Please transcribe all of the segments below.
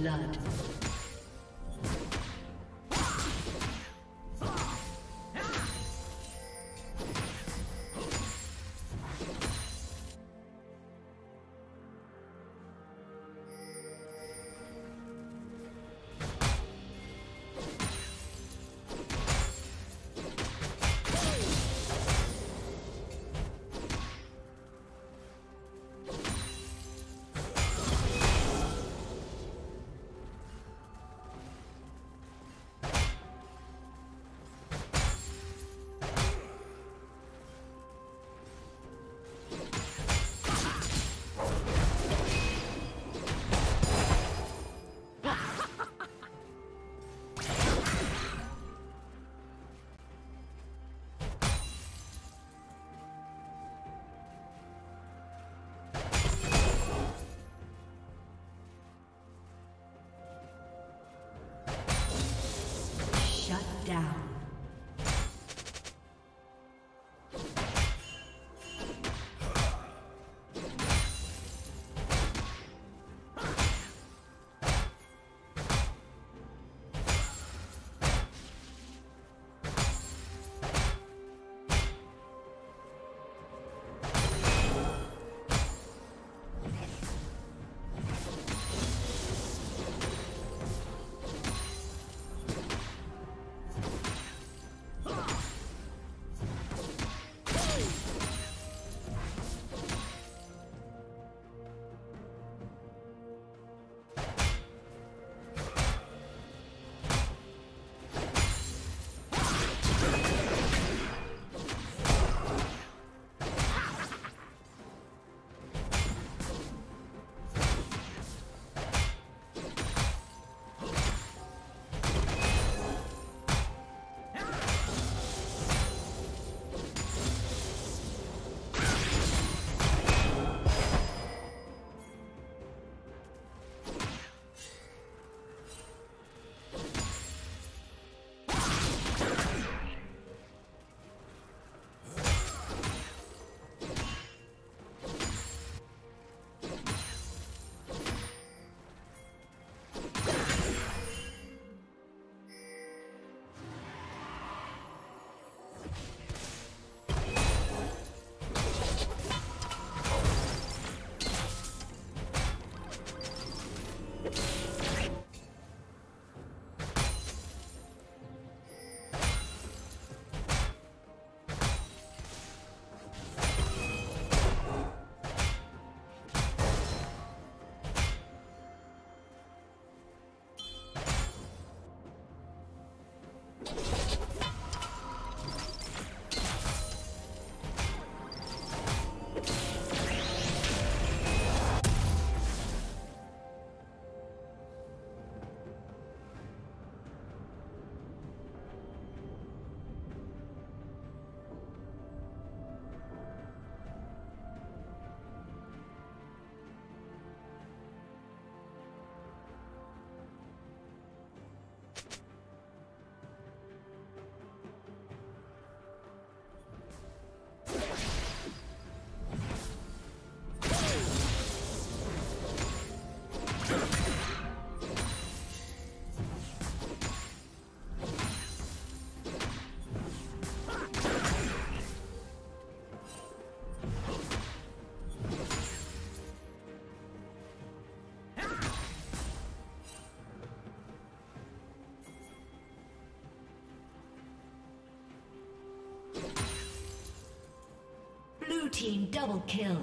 blood. Team double kill.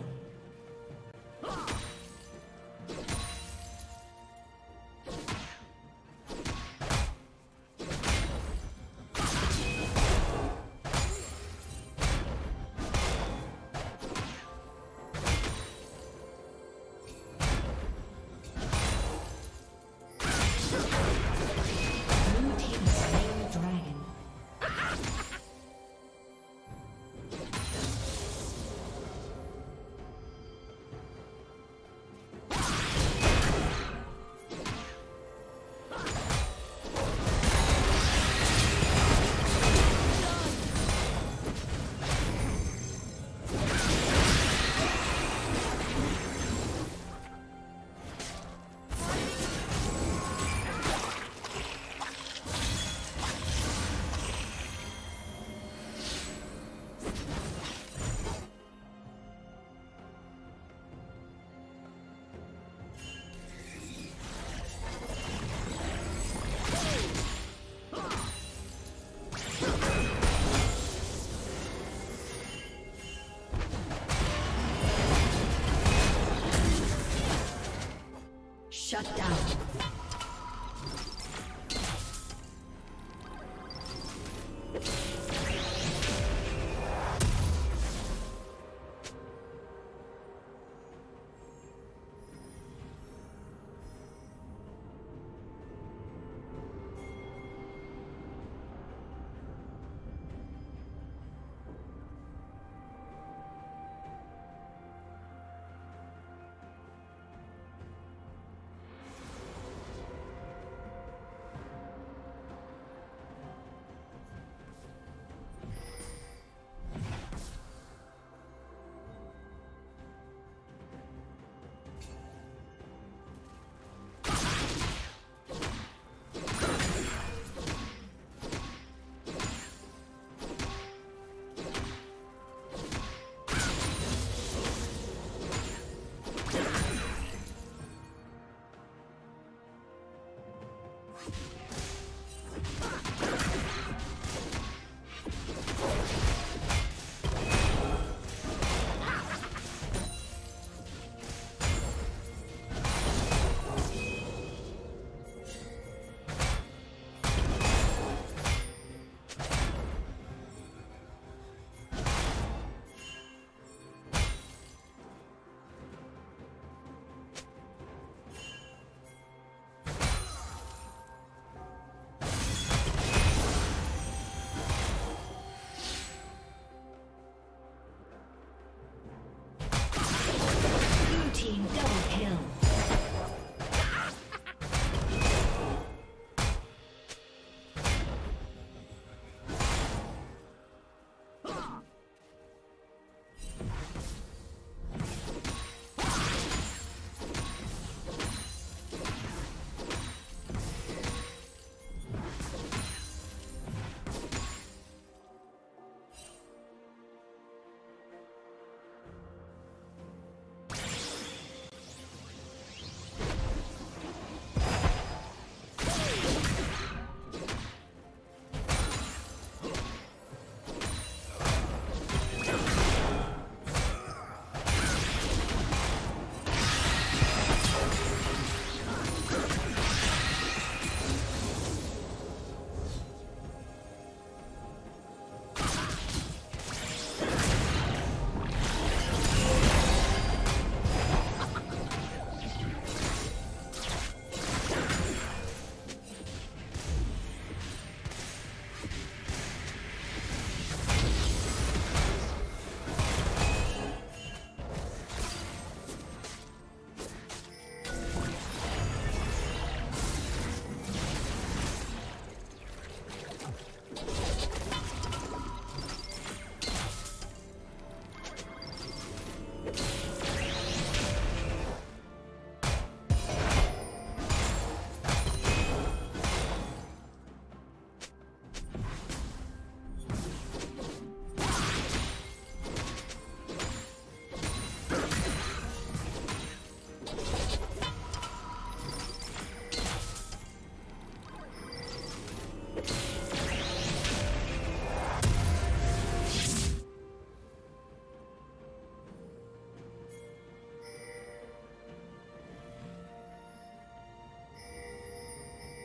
Shut down.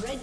Red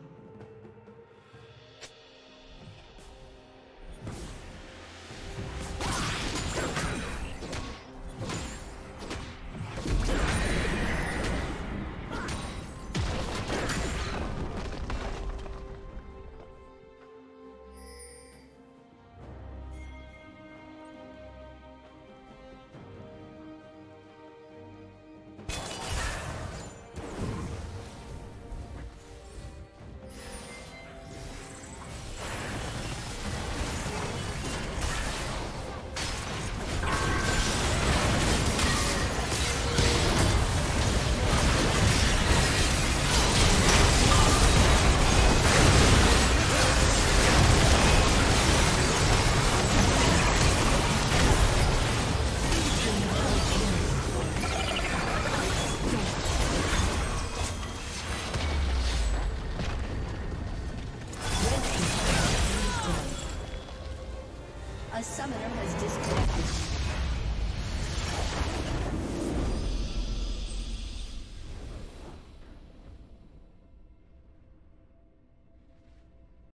A summoner has disconnected.